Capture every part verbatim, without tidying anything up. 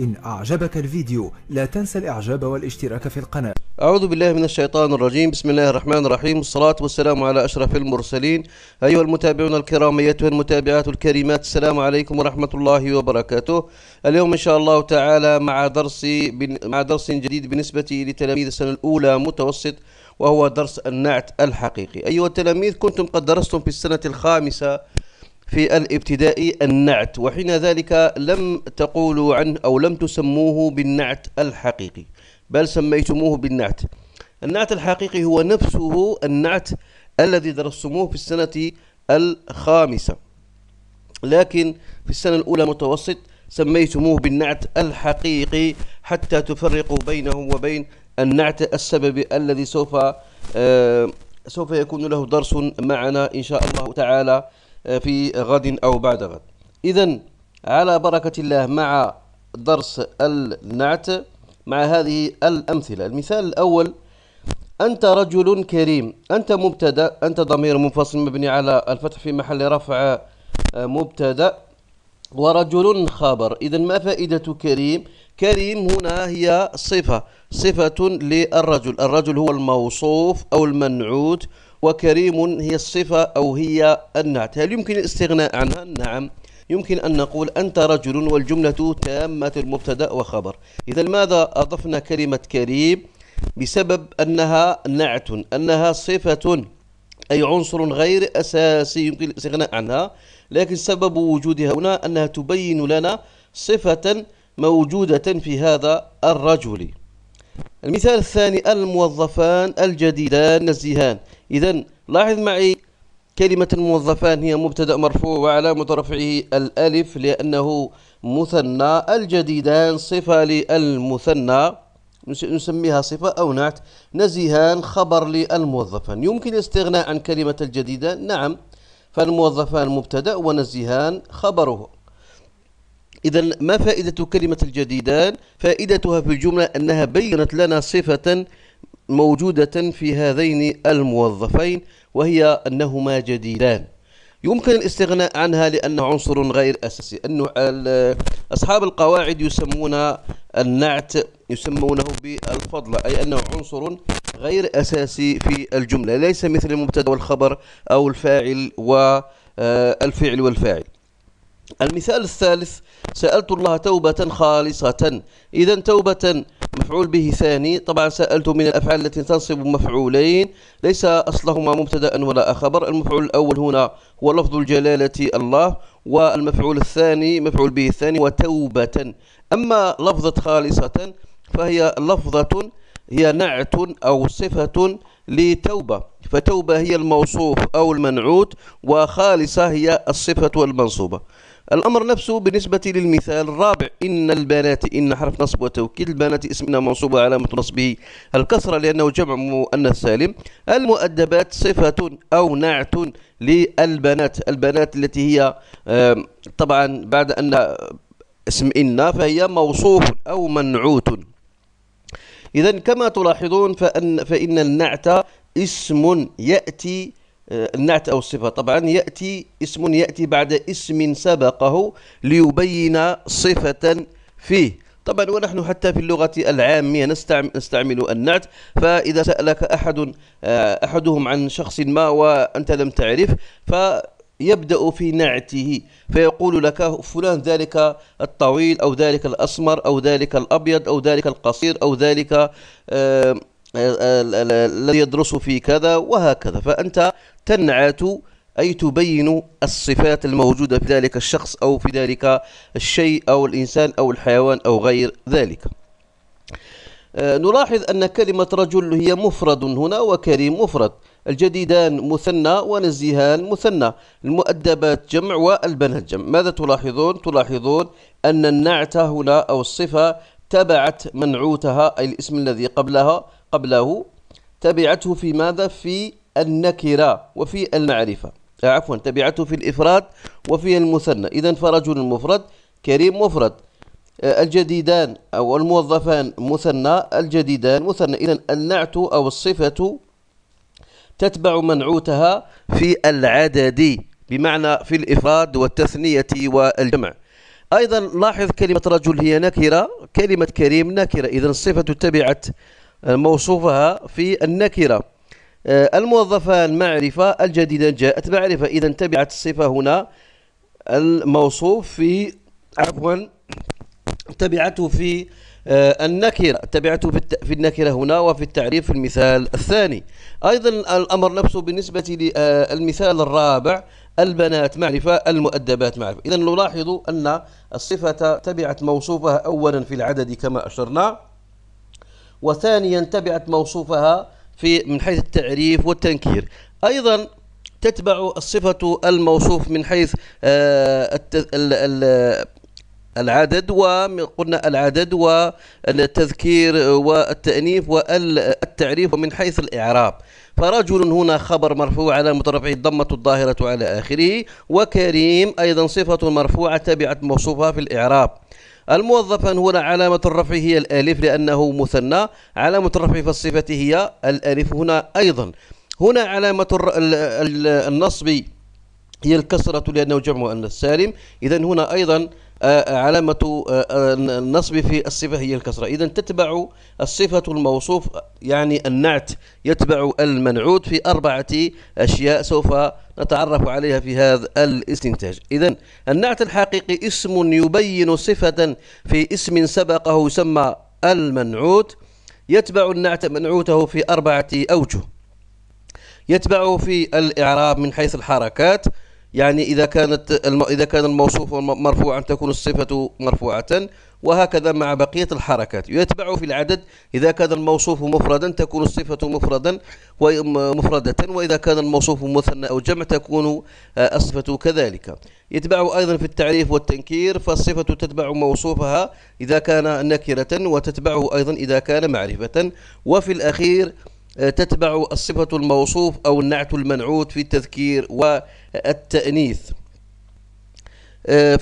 إن أعجبك الفيديو لا تنسى الإعجاب والاشتراك في القناة. أعوذ بالله من الشيطان الرجيم، بسم الله الرحمن الرحيم، والصلاة والسلام على أشرف المرسلين. أيها المتابعون الكرام، أيتها المتابعات الكريمات، السلام عليكم ورحمة الله وبركاته. اليوم إن شاء الله تعالى مع درس مع درس جديد بالنسبة لتلاميذ السنة الأولى متوسط، وهو درس النعت الحقيقي. أيها التلاميذ، كنتم قد درستم في السنة الخامسة في الابتدائي النعت، وحين ذلك لم تقولوا عنه أو لم تسموه بالنعت الحقيقي، بل سميتموه بالنعت. النعت الحقيقي هو نفسه النعت الذي درستموه في السنة الخامسة، لكن في السنة الأولى متوسط سميتموه بالنعت الحقيقي حتى تفرقوا بينه وبين النعت السببي الذي سوف آه سوف يكون له درس معنا إن شاء الله تعالى في غد أو بعد غد. إذن على بركة الله مع درس النعت مع هذه الأمثلة. المثال الأول: أنت رجل كريم. أنت مبتدأ، أنت ضمير منفصل مبني على الفتح في محل رفع مبتدأ، ورجل خبر. إذن ما فائدة كريم؟ كريم هنا هي صفة صفة للرجل، الرجل هو الموصوف أو المنعوت، وكريم هي الصفة أو هي النعت. هل يمكن الاستغناء عنها؟ نعم، يمكن أن نقول أنت رجل، والجملة تامة المبتدأ وخبر. إذا ماذا أضفنا كلمة كريم؟ بسبب أنها نعت، أنها صفة أي عنصر غير أساسي يمكن الاستغناء عنها، لكن سبب وجودها هنا أنها تبين لنا صفة موجودة في هذا الرجل. المثال الثاني: الموظفان الجديدان نزيهان. إذن لاحظ معي كلمة الموظفان هي مبتدأ مرفوع وعلامة رفعه الألف لأنه مثنى، الجديدان صفة للمثنى نسميها صفة أو نعت، نزيهان خبر للموظفان. يمكن الاستغناء عن كلمة الجديدان؟ نعم، فالموظفان مبتدأ ونزيهان خبره. إذا ما فائدة كلمة الجديدان؟ فائدتها في الجملة أنها بيّنت لنا صفة موجودة في هذين الموظفين، وهي أنهما جديدان. يمكن الاستغناء عنها لأنه عنصر غير أساسي. أنه أصحاب القواعد يسمون النعت يسمونه بالفضل، أي أنه عنصر غير أساسي في الجملة، ليس مثل المبتدأ والخبر أو الفاعل والفعل والفاعل. المثال الثالث: سألت الله توبة خالصة. إذا توبة مفعول به ثاني، طبعا سألت من الأفعال التي تنصب مفعولين ليس أصلهما مبتدأ ولا خبر. المفعول الأول هنا هو لفظ الجلالة الله، والمفعول الثاني مفعول به الثاني وتوبة. أما لفظة خالصة فهي لفظة هي نعت أو صفة لتوبة، فتوبة هي الموصوف أو المنعوت، وخالصة هي الصفة والمنصوبة. الأمر نفسه بالنسبة للمثال الرابع: إن البنات. إن حرف نصب وتوكيد، البنات اسمنا منصوبة علامة نصبه الكسرة لأنه جمع مؤنث سالم. المؤدبات صفة أو نعت للبنات، البنات التي هي طبعا بعد أن اسم إن فهي موصوف أو منعوت. إذا كما تلاحظون فإن, فإن النعت اسم يأتي، النعت أو الصفة طبعا يأتي اسم يأتي بعد اسم سبقه ليبين صفة فيه. طبعا ونحن حتى في اللغة العامية نستعمل النعت، فإذا سألك أحد أحدهم عن شخص ما وأنت لم تعرف فيبدأ في نعته، فيقول لك فلان ذلك الطويل أو ذلك الأسمر أو ذلك الأبيض أو ذلك القصير أو ذلك آه الذي يدرس في كذا وهكذا. فأنت تنعت أي تبين الصفات الموجودة في ذلك الشخص أو في ذلك الشيء أو الإنسان أو الحيوان أو غير ذلك. نلاحظ أن كلمة رجل هي مفرد هنا وكريم مفرد، الجديدان مثنى ونزيهان مثنى، المؤدبات جمع والبنات جمع. ماذا تلاحظون؟ تلاحظون أن النعت هنا أو الصفة تبعت منعوتها أي الاسم الذي قبلها قبله تبعته في ماذا؟ في النكرة وفي المعرفة، عفوا تبعته في الإفراد وفي المثنى. إذا فرجل مفرد، كريم مفرد، الجديدان أو الموظفان مثنى، الجديدان مثنى. إذا النعت أو الصفة تتبع منعوتها في العدد بمعنى في الإفراد والتثنية والجمع. أيضا لاحظ كلمة رجل هي نكرة، كلمة كريم نكرة، إذا الصفة تبعت موصوفها في النكرة. الموظفان معرفة، الجديدان جاءت معرفة، إذا تبعت الصفة هنا الموصوف في عفوا تبعته في النكرة، تبعته في النكرة هنا وفي التعريف في المثال الثاني. أيضا الأمر نفسه بالنسبة للمثال الرابع، البنات معرفة، المؤدبات معرفة. إذا نلاحظ أن الصفة تبعت موصوفها أولا في العدد كما أشرنا، وثانيا تبعت موصوفها في من حيث التعريف والتنكير. أيضا تتبع الصفة الموصوف من حيث العدد، وقلنا العدد والتذكير والتأنيف والتعريف، ومن حيث الإعراب فرجل هنا خبر مرفوع على مترفعه الضمة الظاهرة على آخره، وكريم أيضا صفة مرفوعة تبعت موصوفها في الإعراب. الموظفان هنا علامة الرفع هي الألف لأنه مثنى، علامة الرفع في الصفة هي الألف هنا أيضا. هنا علامة النصب هي الكسرة لأنه جمع مؤنث سالم، إذا هنا أيضا علامة النصب في الصفة هي الكسرة. إذا تتبع الصفة الموصوف يعني النعت يتبع المنعوت في أربعة أشياء سوف نتعرف عليها في هذا الاستنتاج. إذا النعت الحقيقي اسم يبين صفة في اسم سبقه يسمى المنعوت، يتبع النعت منعوته في أربعة أوجه، يتبع في الإعراب من حيث الحركات، يعني إذا كانت إذا كان الموصوف مرفوعا تكون الصفة مرفوعة، وهكذا مع بقية الحركات. يتبع في العدد إذا كان الموصوف مفردا تكون الصفة مفردا ومفردة، وإذا كان الموصوف مثنى أو جمع تكون الصفة كذلك. يتبع أيضا في التعريف والتنكير، فالصفة تتبع موصوفها إذا كان نكرة، وتتبعه أيضا إذا كان معرفة. وفي الأخير تتبع الصفة الموصوف أو النعت المنعوت في التذكير والتأنيث.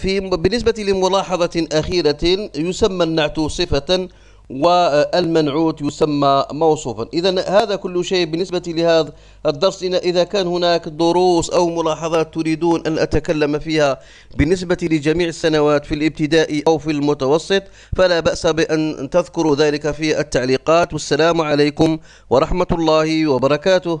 في بالنسبة لملاحظة أخيرة، يسمى النعت صفة والمنعوت يسمى موصوفا. إذا هذا كل شيء بالنسبة لهذا الدرس. إذا كان هناك دروس أو ملاحظات تريدون أن أتكلم فيها بالنسبة لجميع السنوات في الابتدائي أو في المتوسط فلا بأس بأن تذكروا ذلك في التعليقات. والسلام عليكم ورحمة الله وبركاته.